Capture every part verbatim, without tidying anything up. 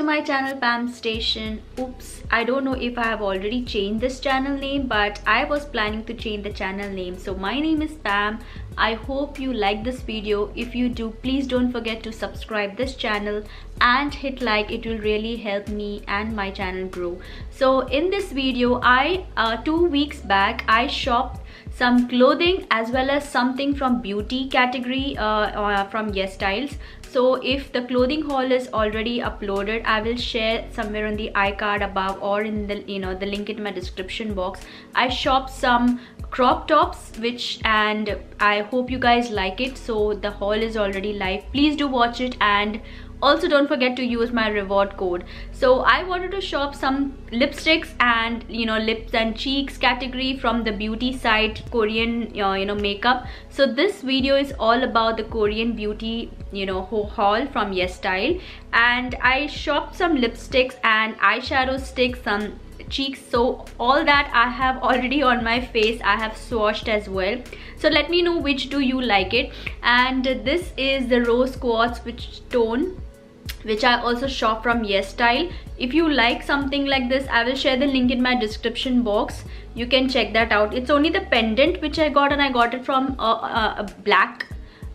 to my channel Pam Station. Oops, I don't know if I have already changed this channel name, but I was planning to change the channel name. So my name is Pam. I hope you like this video. If you do, please don't forget to subscribe this channel and hit like. It will really help me and my channel grow. So in this video, I uh, two weeks back I shopped some clothing as well as something from beauty category uh, uh, from YesStyle. So if the clothing haul is already uploaded, I will share somewhere on the iCard above or in the you know the link in my description box. I shopped some crop tops which and I hope you guys like it. So the haul is already live. Please do watch it and also don't forget to use my reward code. So I wanted to shop some lipsticks and you know lips and cheeks category from the beauty side, Korean uh, you know makeup. So this video is all about the Korean beauty you know haul from YesStyle, and I shopped some lipsticks and eyeshadow sticks, some cheeks. So all that I have already on my face. I have swatched as well. So let me know which do you like it. And this is the Rose Quartz which tone, which I also shop from YesStyle. If you like something like this, I will share the link in my description box. You can check that out. It's only the pendant which I got, and I got it from a uh, uh, black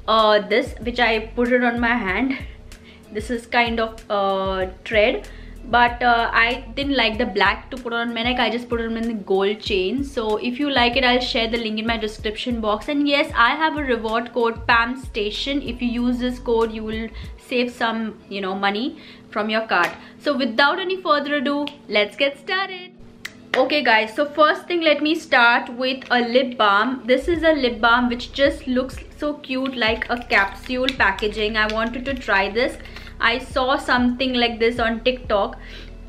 uh, this which I put it on my hand. This is kind of uh, thread. But uh, I didn't like the black to put on my neck. I just put it on the gold chain. So if you like it, I'll share the link in my description box. And yes, I have a reward code Pam Station. If you use this code, you will save some you know money from your cart. So without any further ado, let's get started. Okay guys, so first thing, let me start with a lip balm. This is a lip balm which just looks so cute, like a capsule packaging. I wanted to try this. I saw something like this on TikTok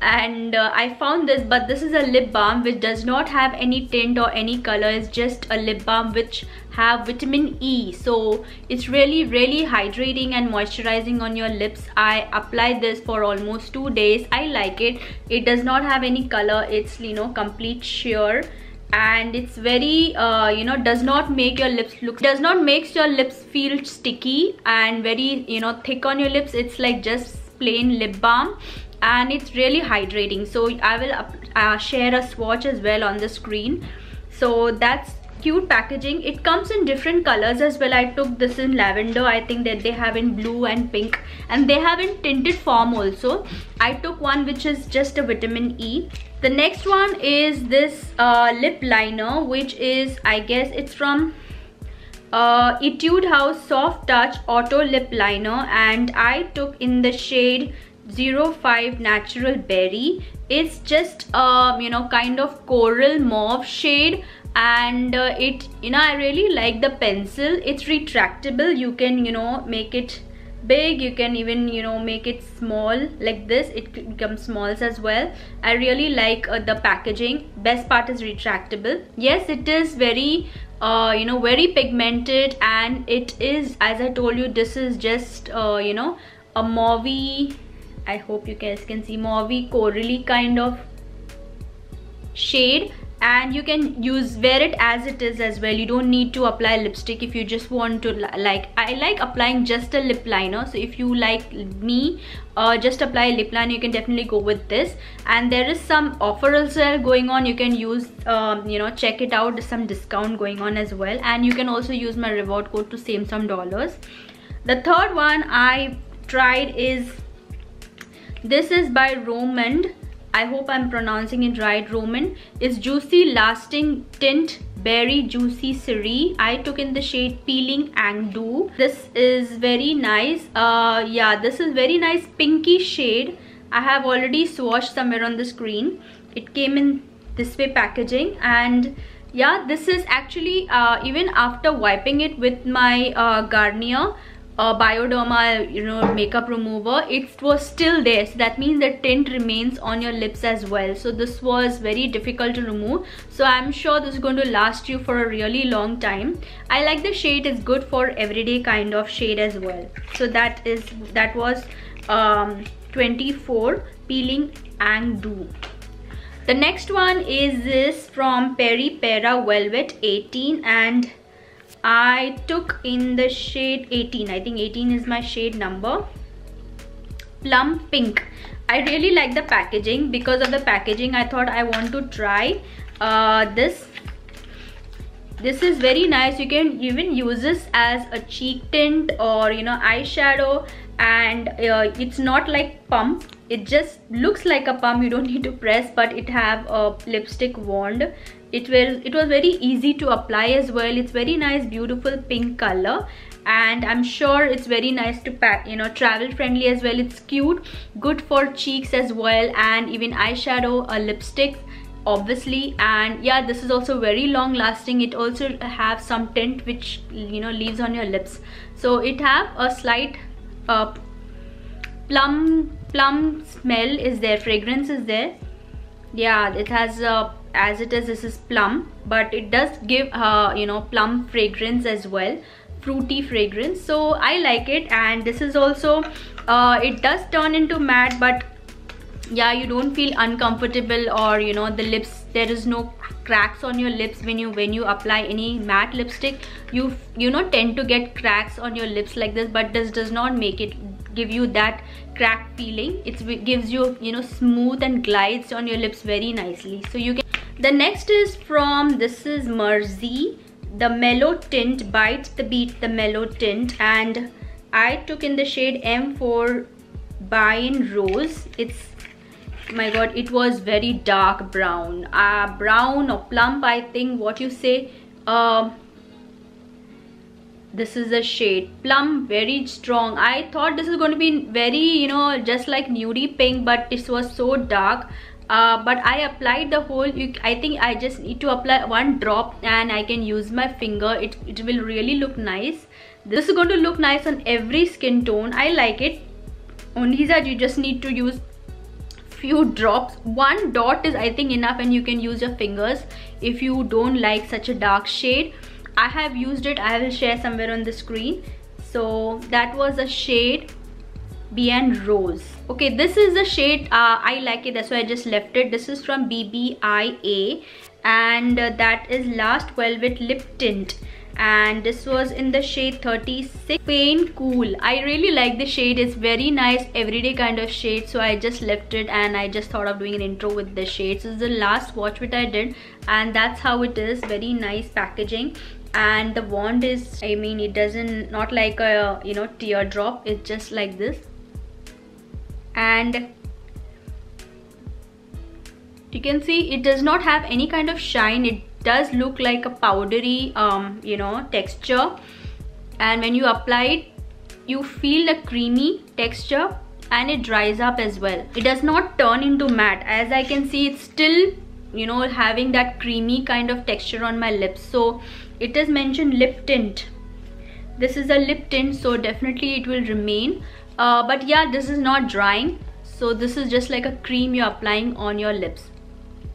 and uh, I found this, but this is a lip balm which does not have any tint or any color. It's just a lip balm which have vitamin E, so it's really really hydrating and moisturizing on your lips. I applied this for almost two days. I like it. It does not have any color. It's you know complete sheer. And it's very uh, you know does not make your lips look does not makes your lips feel sticky and very you know thick on your lips. It's like just plain lip balm and it's really hydrating. So I will uh, share a swatch as well on the screen. So that's cute packaging. It comes in different colors as well. I took this in lavender. I think that they have in blue and pink, and they have in tinted form also. I took one which is just a vitamin E. The next one is this uh, lip liner, which is, I guess it's from uh, Etude House Soft Touch Auto Lip Liner, and I took in the shade zero five Natural Berry. It's just um, you know kind of coral mauve shade, and uh, it you know I really like the pencil. It's retractable. You can you know make it big, you can even you know make it small like this. It becomes smalls as well. I really like uh, the packaging. Best part is retractable. Yes, it is very uh you know very pigmented, and it is, as I told you, this is just uh you know a mauvey, I hope you guys can see, mauvey corally kind of shade. And you can use wear it as it is as well. You don't need to apply lipstick if you just want to. Like, I like applying just a lip liner. So if you like me uh, just apply lip liner, you can definitely go with this. And there is some offer also going on. You can use um, you know check it out. There's some discount going on as well, and you can also use my reward code to save some dollars. The third one I tried is this is by rom and. I hope I'm pronouncing it right. rom and is Juicy Lasting Tint Berry Juicy Cerise. I took in the shade Peeling Angdu. This is very nice. Uh, yeah, this is very nice pinky shade. I have already swatched somewhere on the screen. It came in this way packaging, and yeah, this is actually uh, even after wiping it with my uh, Garnier Uh, Bioderma you know makeup remover, it was still there. So that means the tint remains on your lips as well. So this was very difficult to remove. So I'm sure this is going to last you for a really long time. I like the shade. It's good for everyday kind of shade as well. So that is that was um, twenty-four Peeling Angdu. The next one is this from Peripera Velvet eighteen, and I took in the shade eighteen. I think eighteen is my shade number. plum pink. I really like the packaging. Because of the packaging, I thought I want to try uh, this. This is very nice. You can even use this as a cheek tint or, you know, eyeshadow, and uh, it's not like pump. It just looks like a pump. You don't need to press, but it have a lipstick wand. It was it was very easy to apply as well. It's very nice, beautiful pink color, and I'm sure it's very nice to pack. You know, travel friendly as well. It's cute, good for cheeks as well, and even eyeshadow, a lipstick. Obviously. And yeah, this is also very long lasting. It also have some tint which, you know, leaves on your lips, so it have a slight uh, plum plum smell is there, fragrance is there. Yeah, it has uh, as it is, this is plum, but it does give uh, you know, plum fragrance as well, fruity fragrance. So I like it. And this is also uh, it does turn into matte, but yeah, you don't feel uncomfortable, or you know, the lips, there is no cracks on your lips. When you when you apply any matte lipstick, you you know, tend to get cracks on your lips like this, but this does not make it give you that crack feeling. It's, it gives you, you know, smooth and glides on your lips very nicely. So you can. The next is from, this is Merzy, the Mellow Tint, Bite the Beat, the Mellow Tint, and I took in the shade M four Bine Rose. It's, my god, it was very dark brown, uh brown or plump, I think, what you say. Um uh, this is a shade plum, very strong. I thought this is going to be very, you know, just like nudie pink, but this was so dark. Uh but I applied the whole, you, I think I just need to apply one drop and I can use my finger. It it will really look nice. This is going to look nice on every skin tone. I like it. Only that you just need to use few drops. One dot is, I think, enough, and you can use your fingers if you don't like such a dark shade. I have used it. I will share somewhere on the screen. So that was a shade Bine Rose. Okay, this is the shade, uh, I like it, that's why I just left it. This is from Bbia, and uh, that is Last Velvet Lip Tint, and this was in the shade thirty-six Pain Cool. I really like the shade. It's very nice, everyday kind of shade, so I just left it, and I just thought of doing an intro with the shades. This is the last swatch which I did, and that's how it is. Very nice packaging, and the wand is, I mean, it doesn't, not like a, you know, teardrop. It's just like this, and you can see it does not have any kind of shine. It does look like a powdery um you know, texture, and when you apply it, you feel a creamy texture, and it dries up as well. It does not turn into matte. As I can see, it's still, you know, having that creamy kind of texture on my lips. So it is mentioned lip tint. This is a lip tint, so definitely it will remain. Uh, but yeah, this is not drying, so this is just like a cream you're applying on your lips.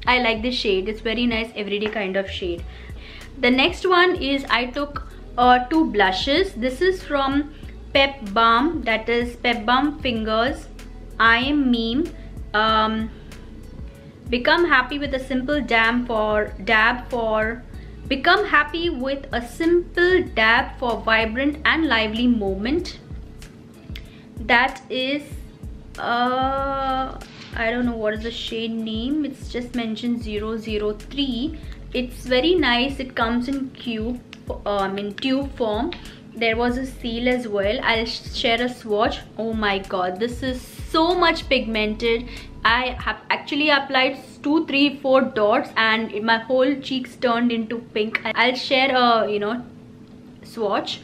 I like this shade. It's very nice, everyday kind of shade. The next one is, I took uh, two blushes. This is from Pep Balm, that is Pep Balm Fingers I Am Meme. Um, become happy with a simple dab for dab for become happy with a simple dab for vibrant and lively moment. That is uh I don't know what is the shade name. It's just mentioned zero zero three. It's very nice. It comes in cube um in tube form. There was a seal as well. I'll share a swatch. Oh my god, this is so much pigmented. I have actually applied two three four dots, and my whole cheeks turned into pink. I'll share a, you know, swatch.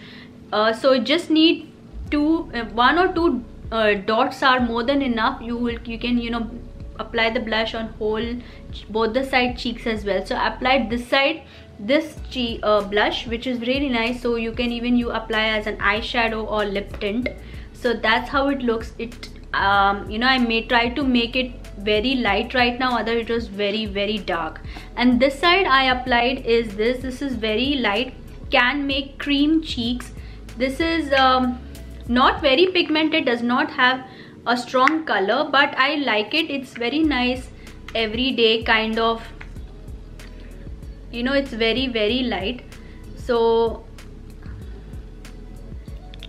Uh, so just need two uh, one or two Uh, dots are more than enough. You will, you can, you know, apply the blush on whole both the side cheeks as well. So I applied this side, this cheek uh, blush, which is really nice. So you can even you apply as an eyeshadow or lip tint. So that's how it looks. It um, you know, I may try to make it very light right now, other it was very very dark. And this side I applied is this. This is very light, Can Make Cream Cheeks. This is um not very pigmented, does not have a strong color, but I like it. It's very nice, everyday kind of, you know, it's very very light. So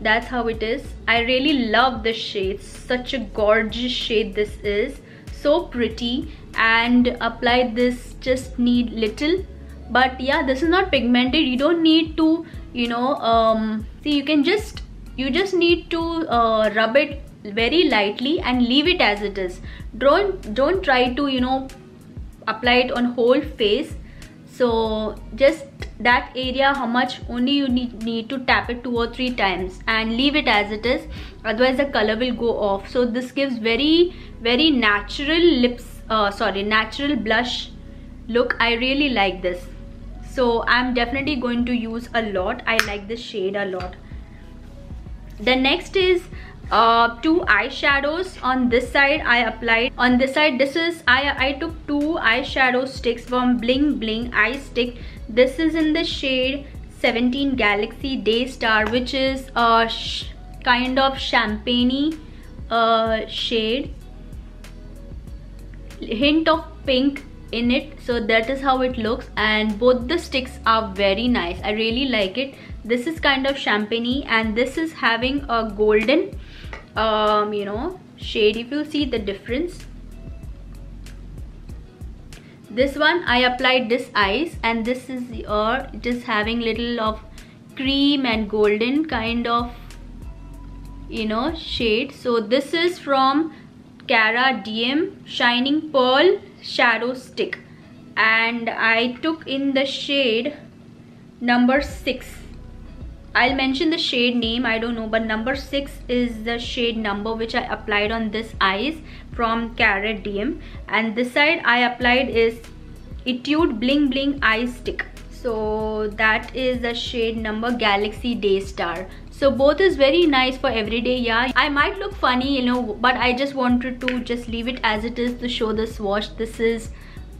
That's how it is. I really love this shade. Such a gorgeous shade this is. So pretty, and apply this, just need little. But yeah, this is not pigmented. You don't need to, you know, um, see, you can just, you just need to uh, rub it very lightly and leave it as it is. Don't, don't try to, you know, apply it on whole face. So just that area, how much only you need, need to tap it two or three times and leave it as it is. Otherwise the color will go off. So this gives very, very natural lips, uh, sorry, natural blush look. I really like this. So I'm definitely going to use a lot. I like this shade a lot. The next is uh two eyeshadows. On this side I applied, on this side this is i i took two eyeshadow sticks from Bling Bling eye stick. This is in the shade seventeen Galaxy Daystar, which is a sh kind of champagne-y uh shade, hint of pink in it. So that is how it looks, and both the sticks are very nice. I really like it. This is kind of champagne-y, and this is having a golden um you know shade, if you see the difference. This one I applied this eyes, and this is the uh, it is having little of cream and golden kind of, you know, shade. So this is from Carrot D M Shining Pearl Shadow Stick, and I took in the shade number six. I'll mention the shade name, I don't know, but number six is the shade number which I applied on this eyes from Carrot D M. And this side I applied is Etude Bling Bling eye stick. So that is the shade number Galaxy Daystar. So both is very nice for everyday. Yeah, I might look funny, you know, but I just wanted to just leave it as it is to show the swatch. This is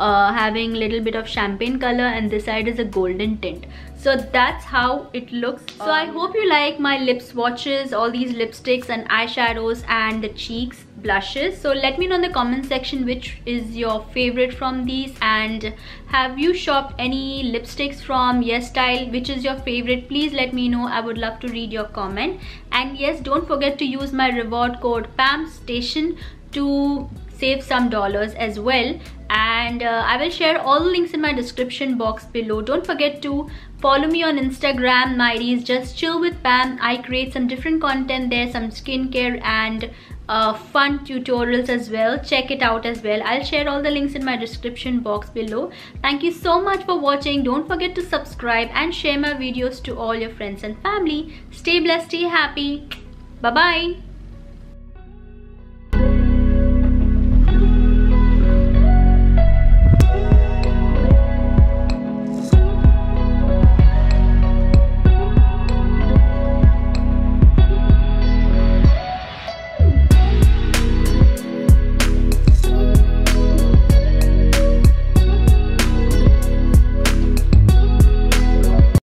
Uh, having little bit of champagne color, and this side is a golden tint. So that's how it looks. So I hope you like my lip swatches, all these lipsticks and eyeshadows, and the cheeks, blushes. So let me know in the comment section which is your favorite from these, and have you shopped any lipsticks from YesStyle? Which is your favorite? Please let me know. I would love to read your comment. And yes, don't forget to use my reward code PAMSTATION to save some dollars as well. And uh, I will share all the links in my description box below. Don't forget to follow me on Instagram. My is just chill with Pam. I create some different content there, some skincare and uh, fun tutorials as well. Check it out as well. I'll share all the links in my description box below. Thank you so much for watching. Don't forget to subscribe and share my videos to all your friends and family. Stay blessed, stay happy. Bye bye.